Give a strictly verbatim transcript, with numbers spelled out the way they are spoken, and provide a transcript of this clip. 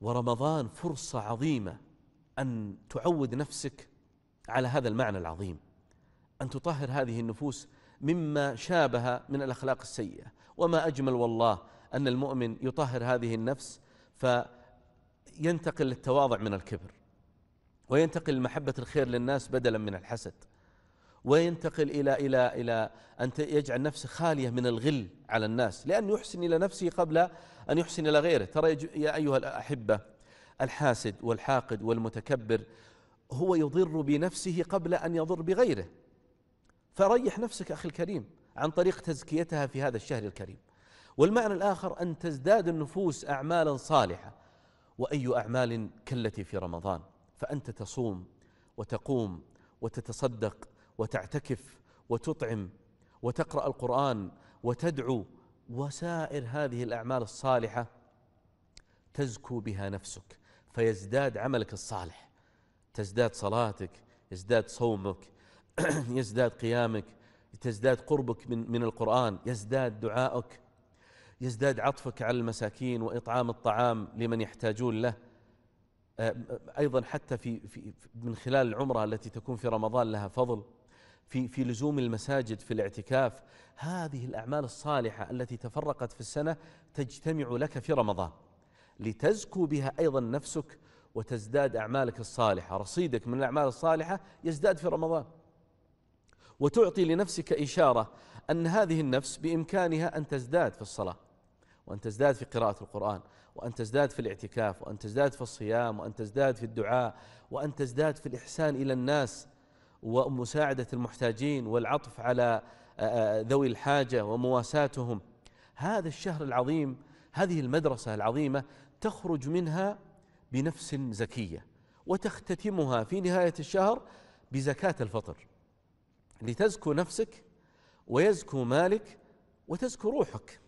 ورمضان فرصة عظيمة أن تعود نفسك على هذا المعنى العظيم، أن تطهر هذه النفوس مما شابه من الأخلاق السيئة. وما أجمل والله أن المؤمن يطهر هذه النفس فينتقل للتواضع من الكبر، وينتقل لمحبة الخير للناس بدلا من الحسد، وينتقل إلى إلى إلى أن يجعل نفسه خالية من الغل على الناس، لأن يحسن إلى نفسه قبل أن يحسن إلى غيره. ترى يا أيها الأحبة الحاسد والحاقد والمتكبر هو يضر بنفسه قبل أن يضر بغيره، فريح نفسك أخي الكريم عن طريق تزكيتها في هذا الشهر الكريم. والمعنى الآخر أن تزداد النفوس أعمالا صالحة، وأي أعمال كالتي في رمضان، فأنت تصوم وتقوم وتتصدق وتعتكف وتطعم وتقرأ القرآن وتدعو، وسائر هذه الأعمال الصالحة تزكو بها نفسك، فيزداد عملك الصالح، تزداد صلاتك، يزداد صومك، يزداد قيامك، تزداد قربك من, من القرآن، يزداد دعائك، يزداد عطفك على المساكين وإطعام الطعام لمن يحتاجون له. أيضا حتى في, في من خلال العمرة التي تكون في رمضان لها فضل، في, في لزوم المساجد، في الاعتكاف. هذه الأعمال الصالحة التي تفرقت في السنة تجتمع لك في رمضان لتزكو بها أيضا نفسك وتزداد أعمالك الصالحة، رصيدك من الأعمال الصالحة يزداد في رمضان، وتعطي لنفسك إشارة أن هذه النفس بإمكانها أن تزداد في الصلاة، وأن تزداد في قراءة القرآن، وأن تزداد في الاعتكاف، وأن تزداد في الصيام، وأن تزداد في الدعاء، وأن تزداد في الإحسان إلى الناس ومساعدة المحتاجين والعطف على ذوي الحاجة ومواساتهم. هذا الشهر العظيم، هذه المدرسة العظيمة، تخرج منها بنفس زكية، وتختتمها في نهاية الشهر بزكاة الفطر لتزكو نفسك ويزكو مالك وتزكو روحك.